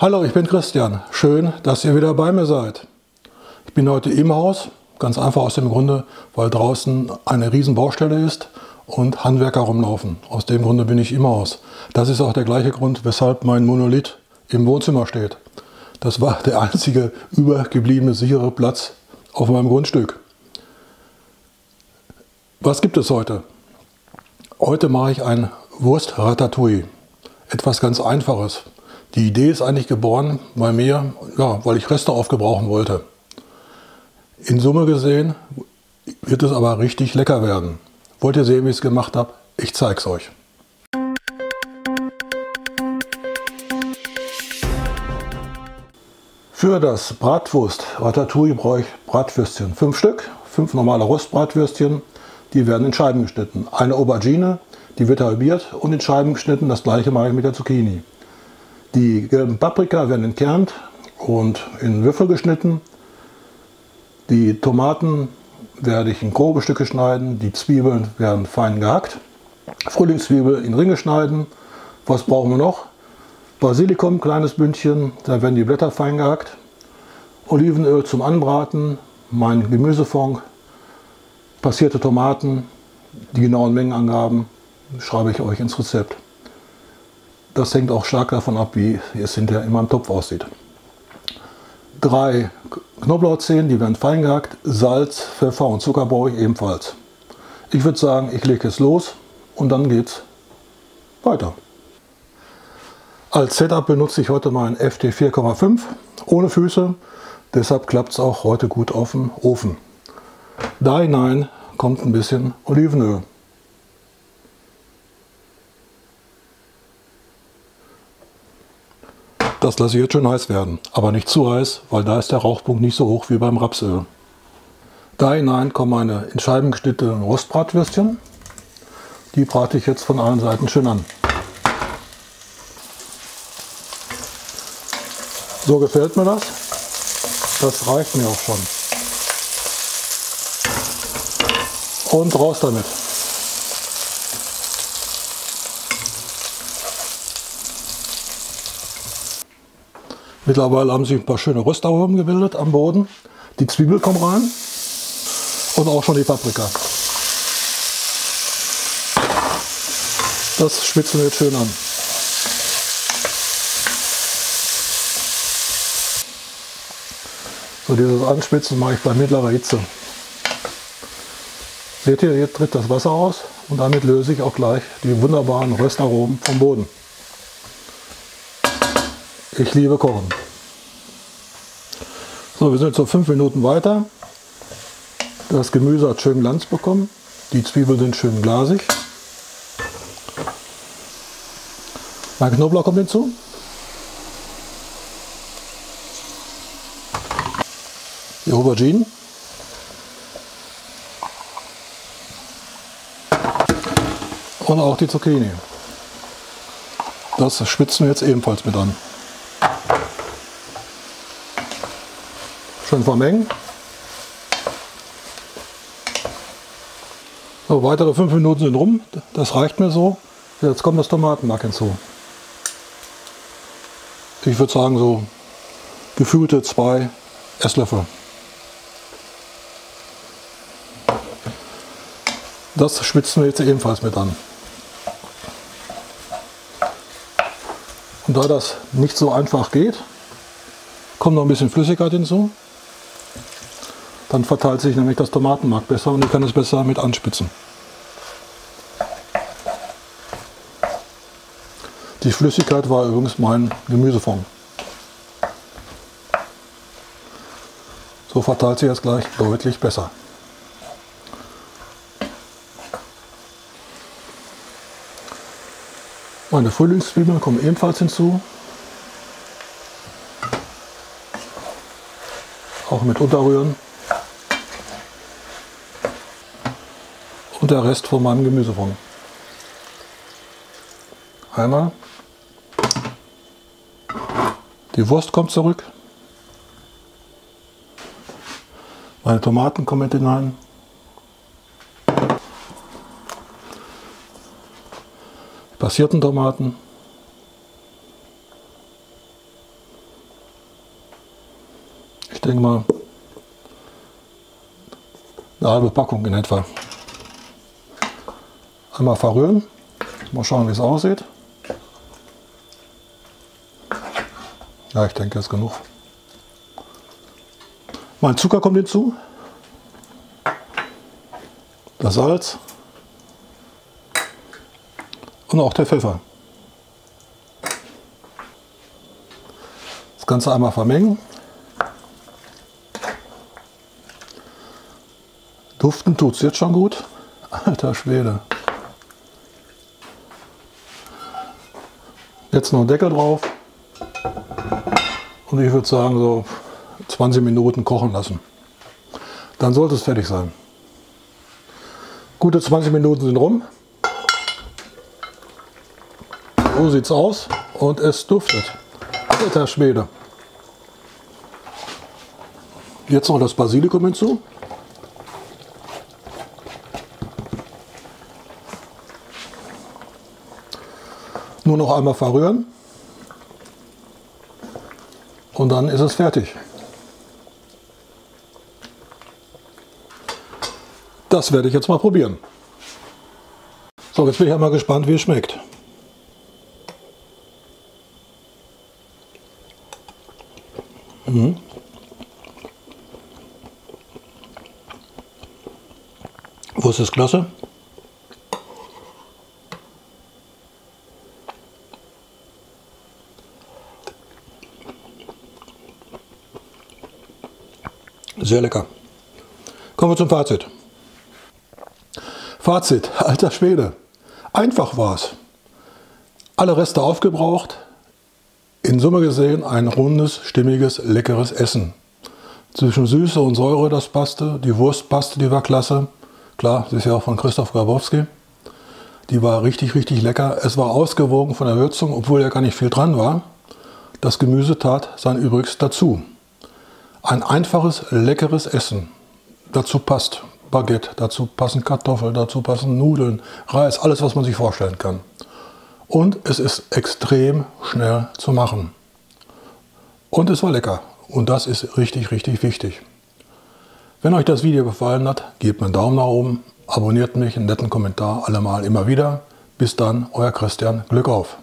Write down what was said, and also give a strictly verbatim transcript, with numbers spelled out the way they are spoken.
Hallo, ich bin Christian. Schön, dass ihr wieder bei mir seid. Ich bin heute im Haus, ganz einfach aus dem Grunde, weil draußen eine riesen Baustelle ist und Handwerker rumlaufen. Aus dem Grunde bin ich im Haus. Das ist auch der gleiche Grund, weshalb mein Monolith im Wohnzimmer steht. Das war der einzige übergebliebene sichere Platz auf meinem Grundstück. Was gibt es heute? Heute mache ich ein Wurst-Ratatouille. Etwas ganz Einfaches. Die Idee ist eigentlich geboren bei mir, ja, weil ich Reste aufgebrauchen wollte. In Summe gesehen wird es aber richtig lecker werden. Wollt ihr sehen, wie ich es gemacht habe? Ich zeige es euch. Für das Bratwurst-Ratatouille brauche ich Bratwürstchen. Fünf Stück, fünf normale Rostbratwürstchen. Die werden in Scheiben geschnitten. Eine Aubergine, die wird halbiert und in Scheiben geschnitten. Das gleiche mache ich mit der Zucchini. Die gelben Paprika werden entkernt und in Würfel geschnitten. Die Tomaten werde ich in grobe Stücke schneiden. Die Zwiebeln werden fein gehackt. Frühlingszwiebel in Ringe schneiden. Was brauchen wir noch? Basilikum, ein kleines Bündchen. Da werden die Blätter fein gehackt. Olivenöl zum Anbraten. Mein Gemüsefond. Passierte Tomaten. Die genauen Mengenangaben schreibe ich euch ins Rezept. Das hängt auch stark davon ab, wie es hinterher in meinem Topf aussieht. Drei Knoblauchzehen, die werden fein gehackt. Salz, Pfeffer und Zucker brauche ich ebenfalls. Ich würde sagen, ich lege es los und dann geht's weiter. Als Setup benutze ich heute meinen F T vier Komma fünf ohne Füße. Deshalb klappt es auch heute gut auf dem Ofen. Da hinein kommt ein bisschen Olivenöl. Das lasse ich jetzt schön heiß werden, aber nicht zu heiß, weil da ist der Rauchpunkt nicht so hoch wie beim Rapsöl. Da hinein kommen meine in Scheiben geschnittenen Rostbratwürstchen. Die brate ich jetzt von allen Seiten schön an. So gefällt mir das. Das reicht mir auch schon. Und raus damit. Mittlerweile haben sich ein paar schöne Röstauben gebildet am Boden. Die Zwiebel kommt rein und auch schon die Paprika. Das schwitzen wir jetzt schön an. So, dieses Anschwitzen mache ich bei mittlerer Hitze. Seht ihr, jetzt tritt das Wasser aus und damit löse ich auch gleich die wunderbaren Röstaromen vom Boden. Ich liebe Kochen. So, wir sind jetzt so fünf Minuten weiter. Das Gemüse hat schön Glanz bekommen. Die Zwiebeln sind schön glasig. Mein Knoblauch kommt hinzu. Die Auberginen. Und auch die Zucchini. Das schwitzen wir jetzt ebenfalls mit an. Schön vermengen. So, weitere fünf Minuten sind rum. Das reicht mir so. Jetzt kommt das Tomatenmark hinzu. Ich würde sagen, so gefühlte zwei Esslöffel. Das schwitzen wir jetzt ebenfalls mit an. Und da das nicht so einfach geht, kommt noch ein bisschen Flüssigkeit hinzu. Dann verteilt sich nämlich das Tomatenmark besser und ich kann es besser mit anspitzen. Die Flüssigkeit war übrigens mein Gemüsefond. So verteilt sich das gleich deutlich besser. Meine Frühlingszwiebeln kommen ebenfalls hinzu. Auch mit unterrühren. Der Rest von meinem Gemüsefond. Einmal. Die Wurst kommt zurück. Meine Tomaten kommen mit hinein. Die passierten Tomaten. Ich denke mal eine halbe Packung in etwa. Einmal verrühren, mal schauen, wie es aussieht. Ja, ich denke, das ist genug. Mein Zucker kommt hinzu, das Salz und auch der Pfeffer. Das Ganze einmal vermengen, duften tut es jetzt schon gut, alter Schwede. Jetzt noch einen Deckel drauf und ich würde sagen so zwanzig Minuten kochen lassen. Dann sollte es fertig sein. Gute zwanzig Minuten sind rum. So sieht es aus und es duftet. Alter Schwede. Jetzt noch das Basilikum hinzu. Nur noch einmal verrühren und dann ist es fertig. Das werde ich jetzt mal probieren. So, jetzt bin ich einmal gespannt, wie es schmeckt. Mhm. Wurst ist klasse. Sehr lecker. Kommen wir zum Fazit. Fazit, alter Schwede. Einfach war's. Alle Reste aufgebraucht. In Summe gesehen ein rundes, stimmiges, leckeres Essen. Zwischen Süße und Säure das passte. Die Wurstpaste, die war klasse. Klar, sie ist ja auch von Christoph Grabowski. Die war richtig, richtig lecker. Es war ausgewogen von der Würzung, obwohl ja gar nicht viel dran war. Das Gemüse tat sein Übriges dazu. Ein einfaches, leckeres Essen. Dazu passt Baguette, dazu passen Kartoffeln, dazu passen Nudeln, Reis, alles, was man sich vorstellen kann. Und es ist extrem schnell zu machen. Und es war lecker. Und das ist richtig, richtig wichtig. Wenn euch das Video gefallen hat, gebt mir einen Daumen nach oben, abonniert mich, einen netten Kommentar, allemal immer wieder. Bis dann, euer Christian, Glück auf!